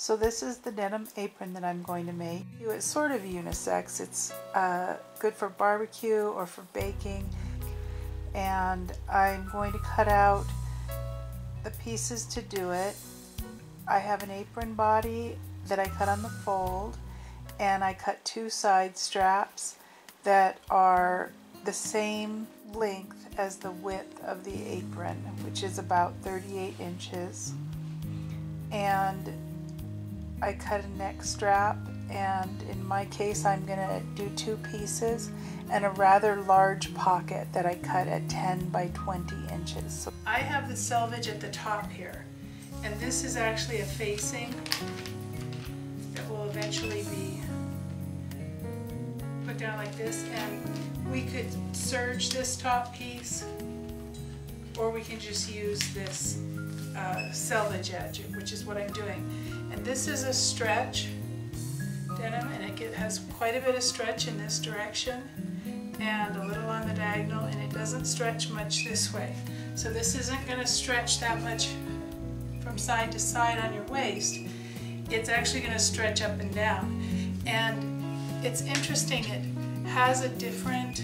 So this is the denim apron that I'm going to make. It's sort of unisex. It's good for barbecue or for baking. And I'm going to cut out the pieces to do it. I have an apron body that I cut on the fold, and I cut two side straps that are the same length as the width of the apron, which is about 38 inches. And I cut a neck strap, and in my case I'm going to do two pieces and a rather large pocket that I cut at 10 by 20 inches. So I have the selvage at the top here, and this is actually a facing that will eventually be put down like this, and we could serge this top piece, or we can just use this selvage edge, which is what I'm doing. And this is a stretch denim, and it has quite a bit of stretch in this direction and a little on the diagonal, and it doesn't stretch much this way. So this isn't going to stretch that much from side to side on your waist. It's actually going to stretch up and down. And it's interesting, it has a different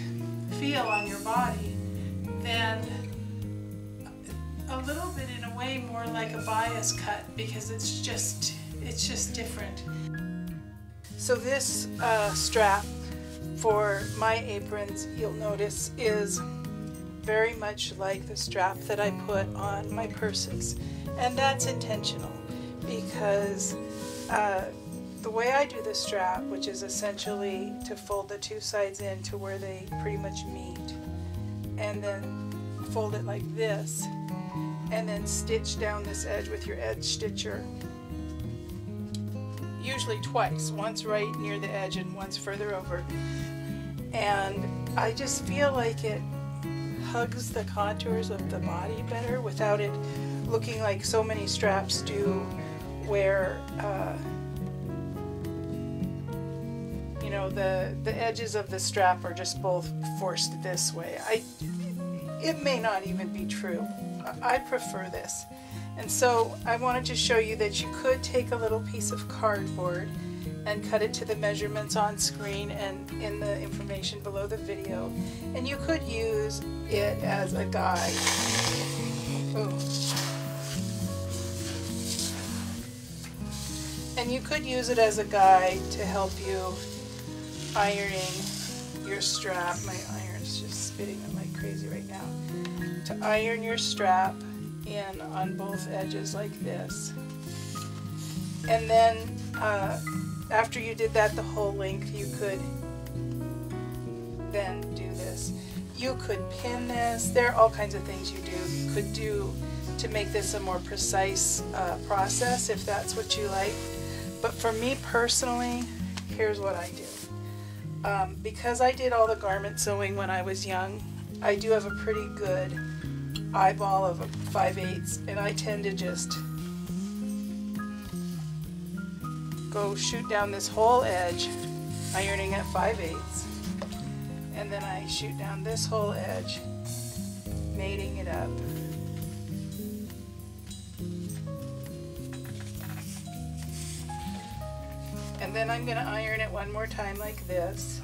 feel on your body than a little bit, in a way, more like a bias cut, because it's just different. So this strap for my aprons, you'll notice, is very much like the strap that I put on my purses, and that's intentional because the way I do the strap, which is essentially to fold the two sides in to where they pretty much meet, and then fold it like this, and then stitch down this edge with your edge stitcher, usually twice, once right near the edge and once further over. And I just feel like it hugs the contours of the body better without it looking like so many straps do, where you know, the edges of the strap are just both forced this way. It may not even be true. I prefer this. And so I wanted to show you that you could take a little piece of cardboard and cut it to the measurements on screen and in the information below the video, and you could use it as a guide. And you could use it as a guide to help you ironing your strap. My iron's just spitting up like crazy right now. To iron your strap in on both edges like this, and then after you did that the whole length, you could then do this. You could pin this. There are all kinds of things you could do to make this a more precise process, if that's what you like. But for me personally, here's what I do. Because I did all the garment sewing when I was young, I do have a pretty good eyeball of a 5/8, and I tend to just go shoot down this whole edge, ironing at 5/8, and then I shoot down this whole edge, mating it up. And then I'm going to iron it one more time like this.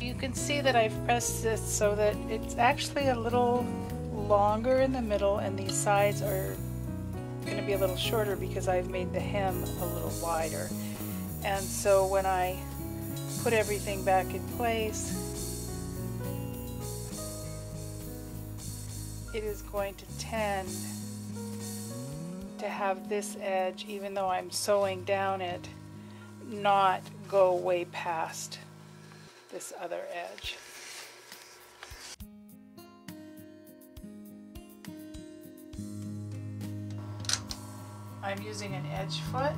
You can see that I've pressed this so that it's actually a little longer in the middle, and these sides are going to be a little shorter because I've made the hem a little wider. And so when I put everything back in place, it is going to tend to have this edge, even though I'm sewing down it, not go way past this other edge. I'm using an edge foot,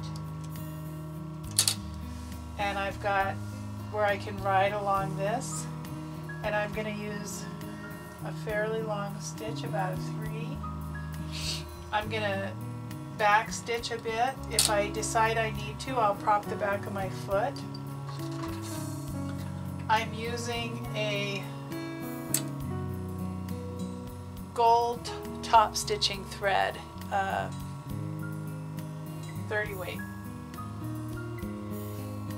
and I've got where I can ride along this, and I'm going to use a fairly long stitch, about a 3. I'm going to back stitch a bit. If I decide I need to, I'll prop the back of my foot. I'm using a gold top stitching thread 30 weight.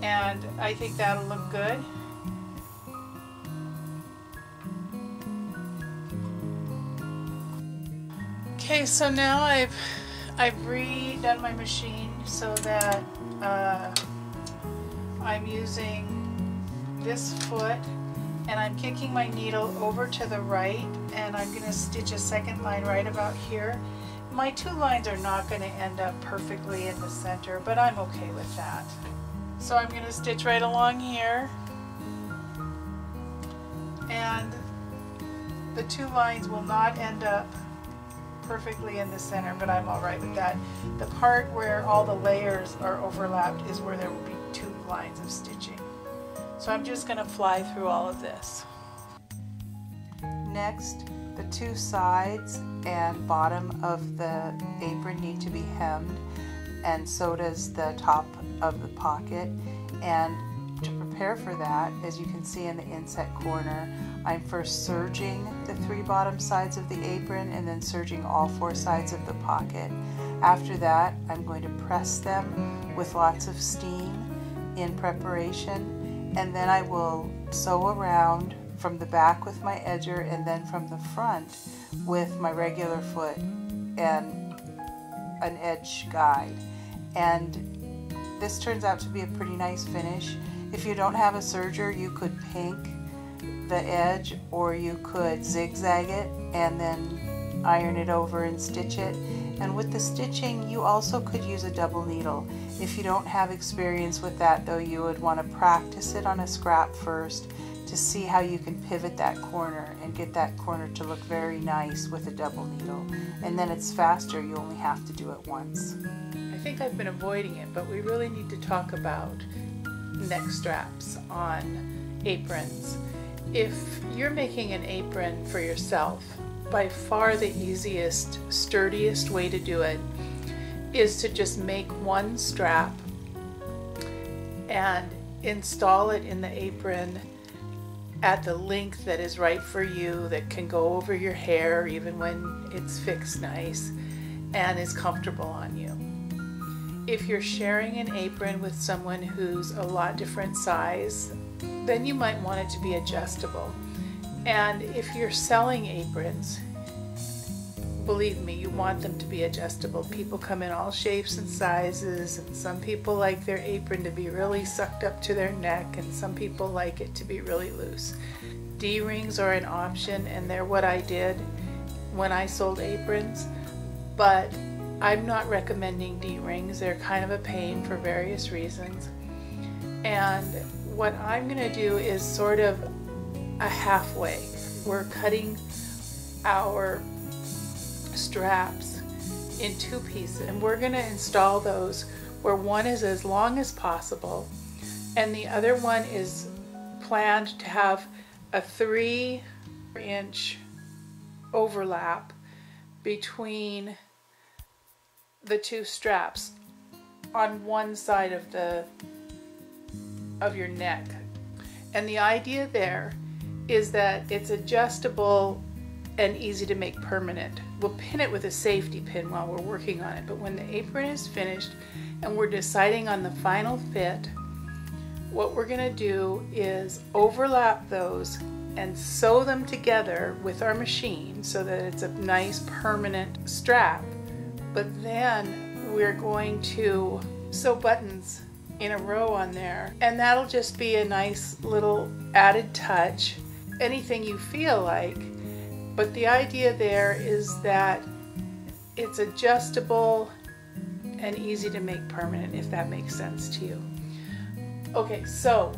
And I think that'll look good. Okay, so now I've redone my machine so that I'm using this foot and I'm kicking my needle over to the right, and I'm going to stitch a second line right about here. My two lines are not going to end up perfectly in the center, but I'm okay with that. So I'm going to stitch right along here, and the two lines will not end up perfectly in the center, but I'm all right with that. The part where all the layers are overlapped is where there will be two lines of stitching. So I'm just going to fly through all of this. Next, the two sides and bottom of the apron need to be hemmed, and so does the top of the pocket. And to prepare for that, as you can see in the inset corner, I'm first serging the three bottom sides of the apron and then serging all four sides of the pocket. After that, I'm going to press them with lots of steam in preparation, and then I will sew around from the back with my edger and then from the front with my regular foot and an edge guide. And this turns out to be a pretty nice finish. If you don't have a serger, you could pink the edge, or you could zigzag it and then iron it over and stitch it. And with the stitching, you also could use a double needle. If you don't have experience with that though, you would want to practice it on a scrap first to see how you can pivot that corner and get that corner to look very nice with a double needle. And then it's faster, you only have to do it once. I think I've been avoiding it, but we really need to talk about neck straps on aprons. If you're making an apron for yourself, by far the easiest, sturdiest way to do it is to just make one strap and install it in the apron at the length that is right for you, that can go over your hair even when it's fixed nice and is comfortable on you. If you're sharing an apron with someone who's a lot different size, then you might want it to be adjustable. And if you're selling aprons, believe me, you want them to be adjustable. People come in all shapes and sizes, and some people like their apron to be really sucked up to their neck, and some people like it to be really loose. D-rings are an option, and they're what I did when I sold aprons, but I'm not recommending D-rings. They're kind of a pain for various reasons. And what I'm going to do is sort of a halfway. We're cutting our straps in two pieces, and we're going to install those where one is as long as possible and the other one is planned to have a 3-inch overlap between the two straps on one side of your neck. And the idea there is that it's adjustable and easy to make permanent. We'll pin it with a safety pin while we're working on it, but when the apron is finished and we're deciding on the final fit, what we're going to do is overlap those and sew them together with our machine so that it's a nice permanent strap. But then we're going to sew buttons in a row on there, and that'll just be a nice little added touch, anything you feel like. But the idea there is that it's adjustable and easy to make permanent, if that makes sense to you. Okay, so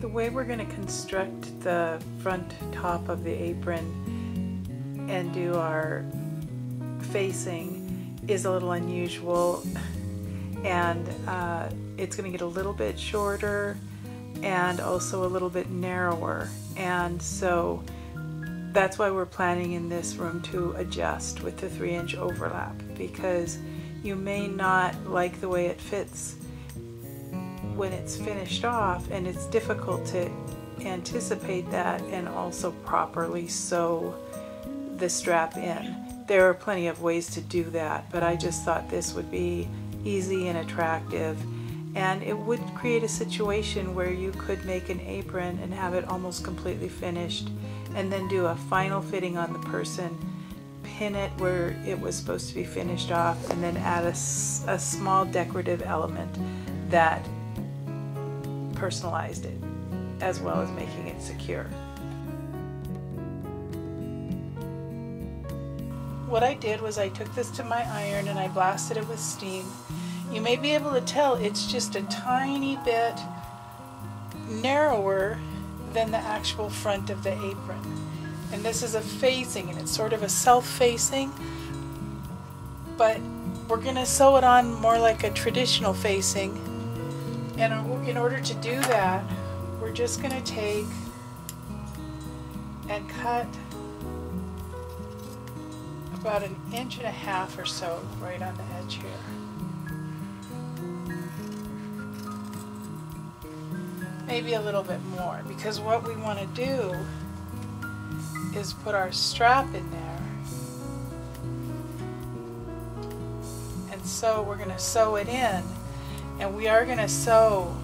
the way we're going to construct the front top of the apron and do our facing is a little unusual, and it's going to get a little bit shorter and also a little bit narrower, and so that's why we're planning in this room to adjust with the 3-inch overlap, because you may not like the way it fits when it's finished off, and it's difficult to anticipate that and also properly sew the strap in. There are plenty of ways to do that, but I just thought this would be easy and attractive, and it would create a situation where you could make an apron and have it almost completely finished, and then do a final fitting on the person, pin it where it was supposed to be finished off, and then add a small decorative element that personalized it, as well as making it secure. What I did was I took this to my iron and I blasted it with steam. You may be able to tell it's just a tiny bit narrower than the actual front of the apron. And this is a facing, and it's sort of a self-facing, but we're going to sew it on more like a traditional facing. And in order to do that, we're just going to take and cut about 1.5 inches or so right on the edge here. Maybe a little bit more, because what we want to do is put our strap in there, and so we're going to sew it in, and we are going to sew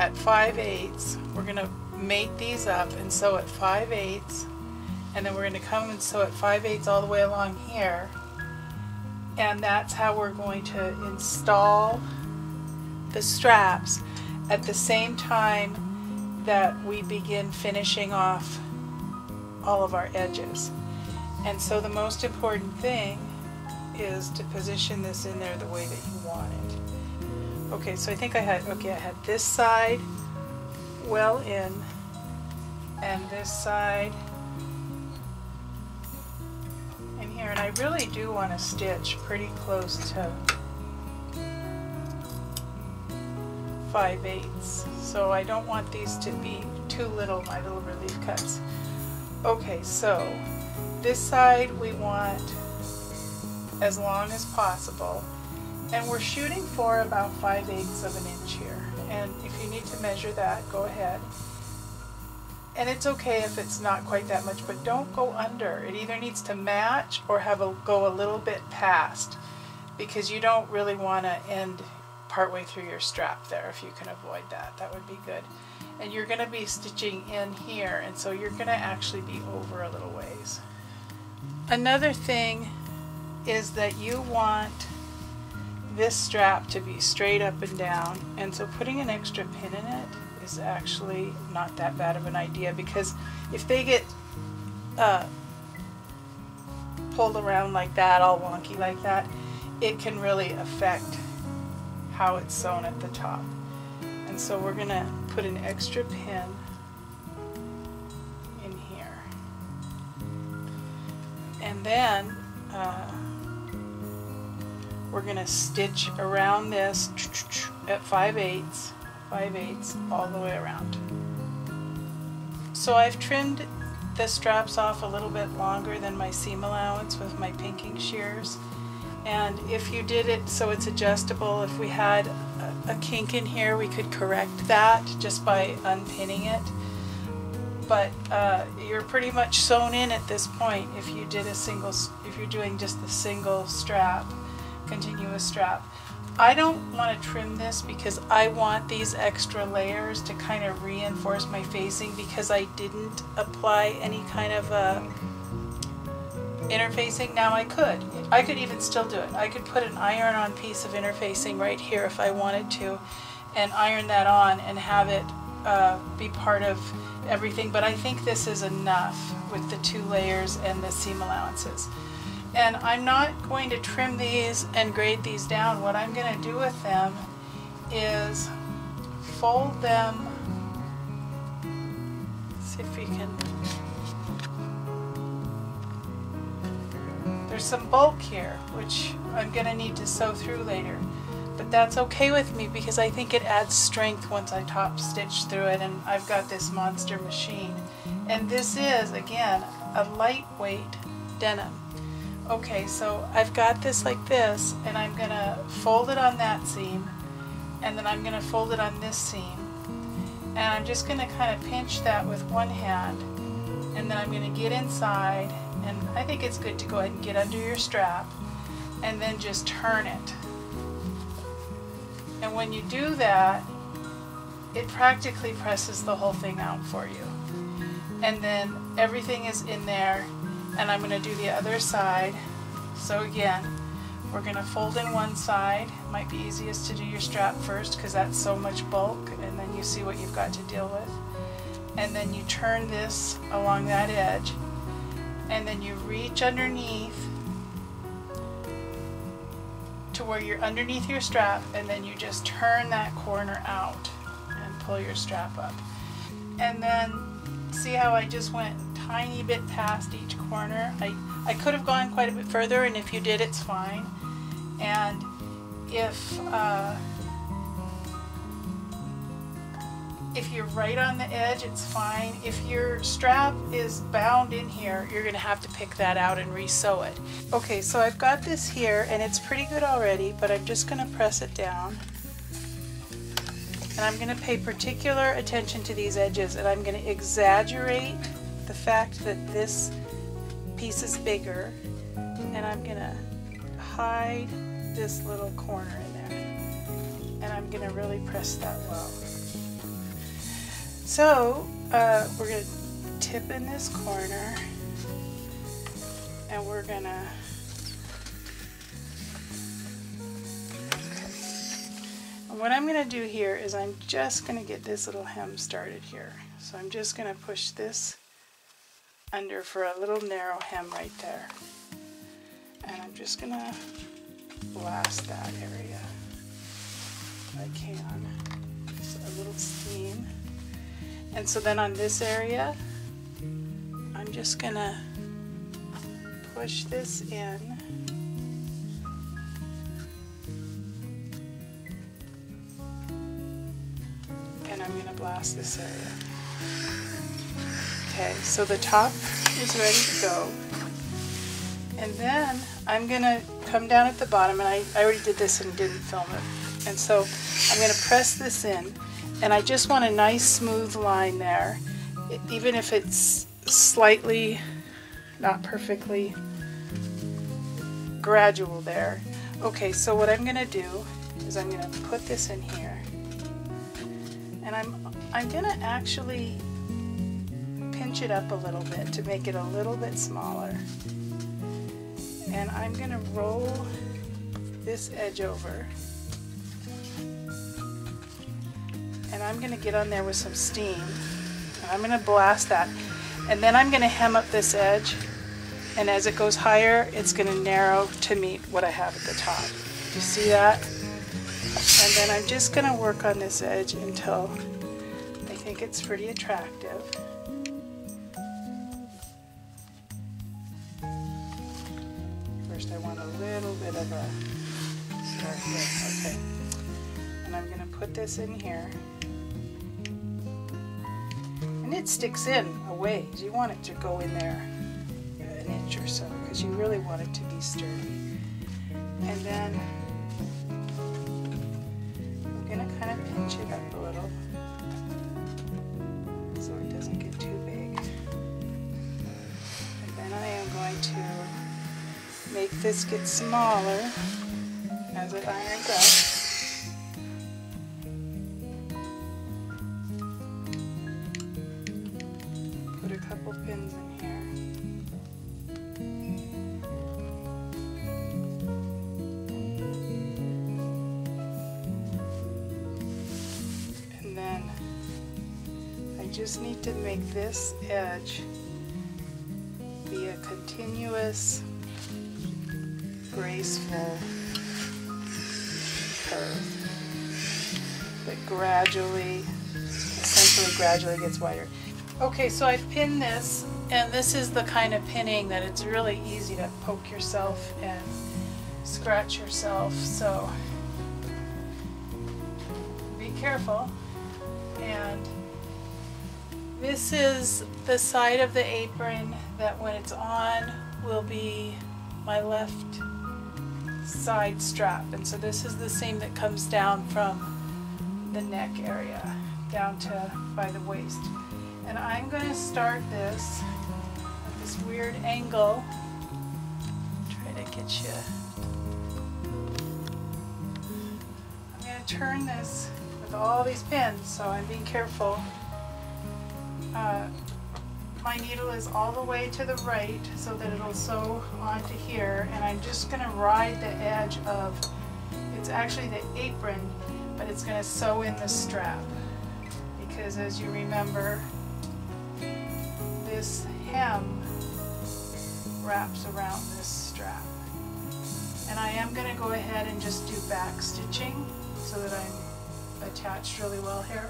at 5/8. We're going to mate these up and sew at 5/8, and then we're going to come and sew at 5/8 all the way along here, and that's how we're going to install the straps at the same time that we begin finishing off all of our edges. And so the most important thing is to position this in there the way that you want it. Okay, so I think I had this side well in, and this side in here, and I really do want to stitch pretty close to 5/8, so I don't want these to be too little, my little relief cuts. Okay, so this side we want as long as possible, and we're shooting for about 5/8 of an inch here, and if you need to measure that, go ahead. And it's okay if it's not quite that much, but don't go under. It either needs to match or go a little bit past, because you don't really want to end partway through your strap there. If you can avoid that, that would be good. And you're going to be stitching in here, and so you're going to actually be over a little ways. Another thing is that you want this strap to be straight up and down, and so putting an extra pin in it is actually not that bad of an idea, because if they get pulled around like that, all wonky like that, it can really affect how it's sewn at the top. And so we're going to put an extra pin in here, and then we're going to stitch around this at 5/8 all the way around. So I've trimmed the straps off a little bit longer than my seam allowance with my pinking shears. And if you did it so it's adjustable, if we had a kink in here, we could correct that just by unpinning it. But you're pretty much sewn in at this point if you did if you're doing just the single strap, continuous strap. I don't want to trim this because I want these extra layers to kind of reinforce my facing, because I didn't apply any kind of interfacing. Now I could even still do it. I could put an iron on piece of interfacing right here if I wanted to, and iron that on and have it be part of everything, but I think this is enough with the two layers and the seam allowances. And I'm not going to trim these and grade these down. What I'm going to do with them is fold them. Let's see if we can. There's some bulk here, which I'm going to need to sew through later, but that's okay with me because I think it adds strength once I top stitch through it, and I've got this monster machine. And this is, again, a lightweight denim. Okay, so I've got this like this, and I'm going to fold it on that seam, and then I'm going to fold it on this seam, and I'm just going to kind of pinch that with one hand and then I'm going to get inside, and I think it's good to go ahead and get under your strap and then just turn it. And when you do that, it practically presses the whole thing out for you. And then everything is in there, and I'm going to do the other side. So again, we're going to fold in one side. It might be easiest to do your strap first because that's so much bulk, and then you see what you've got to deal with. And then you turn this along that edge, and then you reach underneath to where you're underneath your strap, and then you just turn that corner out and pull your strap up. And then see how I just went a tiny bit past each corner? I could have gone quite a bit further, and if you did, it's fine. And if you're right on the edge, it's fine. If your strap is bound in here, you're going to have to pick that out and re-sew it. Okay, so I've got this here, and it's pretty good already, but I'm just going to press it down. And I'm going to pay particular attention to these edges, and I'm going to exaggerate the fact that this piece is bigger, and I'm going to hide this little corner in there. And I'm going to really press that well. So we're going to tip in this corner, and we're going to what I'm going to do here is I'm just going to get this little hem started here. So I'm just going to push this under for a little narrow hem right there, and I'm just going to blast that area if I can, just a little steam. And so then on this area, I'm just going to push this in. And I'm going to blast this area. Okay, so the top is ready to go. And then I'm going to come down at the bottom, and I already did this and didn't film it. And so I'm going to press this in. And I just want a nice smooth line there, even if it's slightly, not perfectly gradual there. Okay, so what I'm going to do is I'm going to put this in here, and I'm going to actually pinch it up a little bit to make it a little bit smaller. And I'm going to roll this edge over. And I'm going to get on there with some steam, and I'm going to blast that, and then I'm going to hem up this edge, and as it goes higher, it's going to narrow to meet what I have at the top. You see that? And then I'm just going to work on this edge until I think it's pretty attractive. First I want a little bit of a start here. Okay. And I'm going to put this in here. It sticks in a ways. You want it to go in there an inch or so because you really want it to be sturdy. And then I'm going to kind of pinch it up a little so it doesn't get too big. And then I am going to make this get smaller as it irons up. Pins in here. And then I just need to make this edge be a continuous, graceful curve that essentially gradually gets wider. Okay, so I've pinned this, and this is the kind of pinning that it's really easy to poke yourself and scratch yourself, so be careful. And this is the side of the apron that when it's on will be my left side strap, and so this is the seam that comes down from the neck area down to by the waist. And I'm going to start this this weird angle. Try to get you. I'm going to turn this with all these pins, so I'm being careful. My needle is all the way to the right so that it'll sew onto here, and I'm just going to ride the edge of, it's actually the apron, but it's going to sew in the strap, because as you remember, this hem wraps around this strap. And I am going to go ahead and just do back stitching so that I'm attached really well here.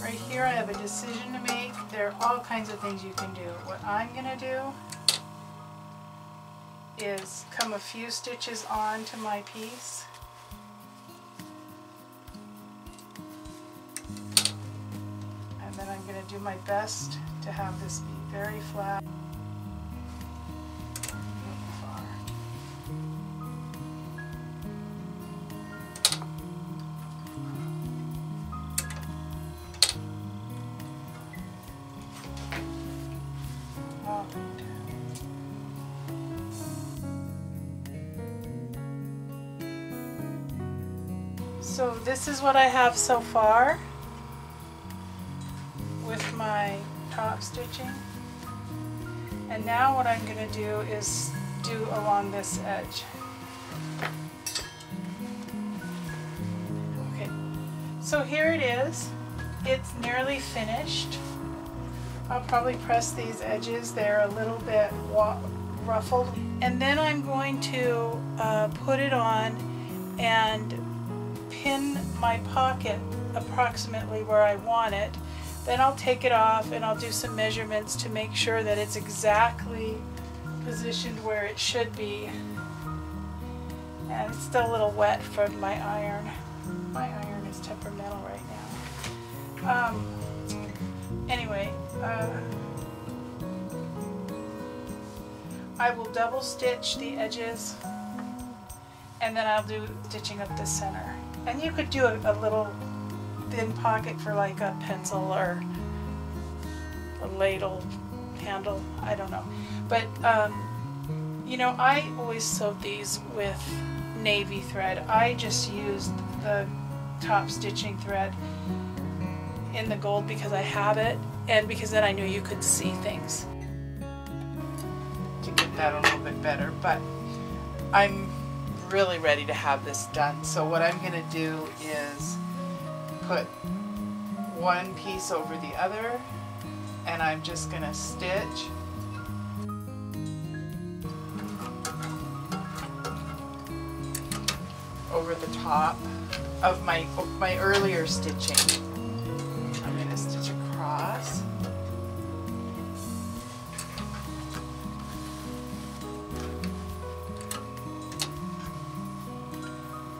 Right here I have a decision to make. There are all kinds of things you can do. What I'm going to do is come a few stitches on to my piece. And then I'm going to do my best to have this be very flat. So this is what I have so far with my top stitching. And now what I'm going to do is do along this edge. Okay, so here it is. It's nearly finished. I'll probably press these edges. They're a little bit ruffled. And then I'm going to put it on and pin my pocket approximately where I want it. Then I'll take it off and I'll do some measurements to make sure that it's exactly positioned where it should be. And it's still a little wet from my iron. My iron is temperamental right now. Anyway, I will double stitch the edges, and then I'll do stitching up the center. And you could do a little thin pocket for like a pencil or a ladle handle, I don't know. But you know, I always sewed these with navy thread. I just used the top stitching thread in the gold because I have it, and because then I knew you could see things. To get that a little bit better, but I'm really ready to have this done. So what I'm going to do is put one piece over the other, and I'm just going to stitch. Over the top of my earlier stitching. I'm going to stitch across.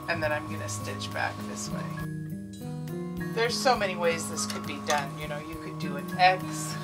And then I'm going to stitch back this way. There's so many ways this could be done. You know, you could do an X.